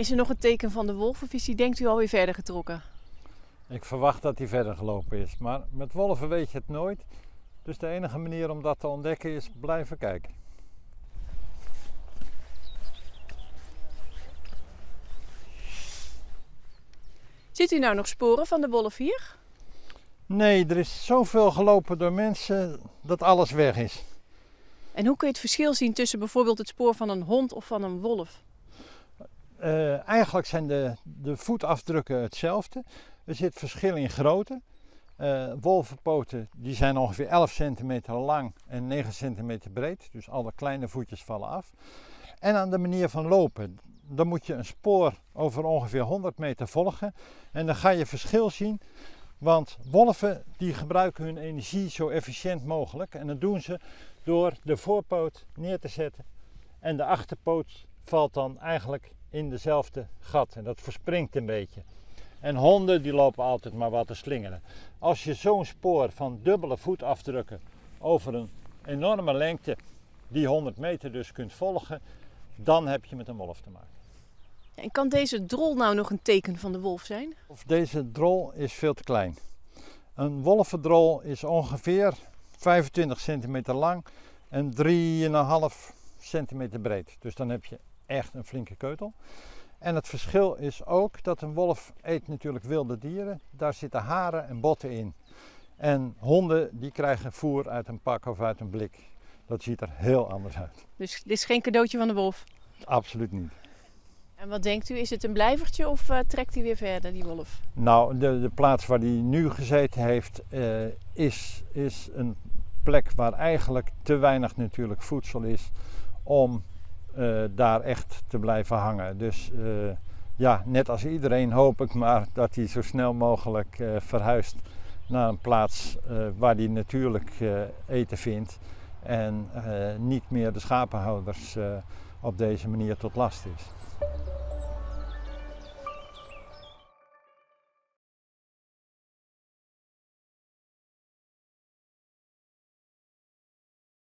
Is er nog een teken van de wolf of is die, denkt u, alweer verder getrokken? Ik verwacht dat hij verder gelopen is, maar met wolven weet je het nooit. Dus de enige manier om dat te ontdekken is blijven kijken. Ziet u nou nog sporen van de wolf hier? Nee, er is zoveel gelopen door mensen dat alles weg is. En hoe kun je het verschil zien tussen bijvoorbeeld het spoor van een hond of van een wolf? Eigenlijk zijn de voetafdrukken hetzelfde. Er zit verschil in grootte. Wolvenpoten die zijn ongeveer 11 centimeter lang en 9 centimeter breed. Dus alle kleine voetjes vallen af. En aan de manier van lopen. Dan moet je een spoor over ongeveer 100 meter volgen. En dan ga je verschil zien. Want wolven die gebruiken hun energie zo efficiënt mogelijk. En dat doen ze door de voorpoot neer te zetten. En de achterpoot valt dan eigenlijk in dezelfde gat. En dat verspringt een beetje. En honden die lopen altijd maar wat te slingeren. Als je zo'n spoor van dubbele voetafdrukken over een enorme lengte, die 100 meter dus, kunt volgen, dan heb je met een wolf te maken. En kan deze drol nou nog een teken van de wolf zijn? Of deze drol is veel te klein. Een wolvendrol is ongeveer 25 centimeter lang en 3,5 centimeter breed. Dus dan heb je echt een flinke keutel. En het verschil is ook dat een wolf eet natuurlijk wilde dieren. Daar zitten haren en botten in. En honden die krijgen voer uit een pak of uit een blik. Dat ziet er heel anders uit. Dus dit is geen cadeautje van de wolf? Absoluut niet. En wat denkt u, is het een blijvertje of trekt hij weer verder, die wolf? Nou, de plaats waar hij nu gezeten heeft is een plek waar eigenlijk te weinig natuurlijk voedsel is om daar echt te blijven hangen. Dus ja, net als iedereen hoop ik maar dat hij zo snel mogelijk verhuist naar een plaats waar hij natuurlijk eten vindt en niet meer de schapenhouders op deze manier tot last is.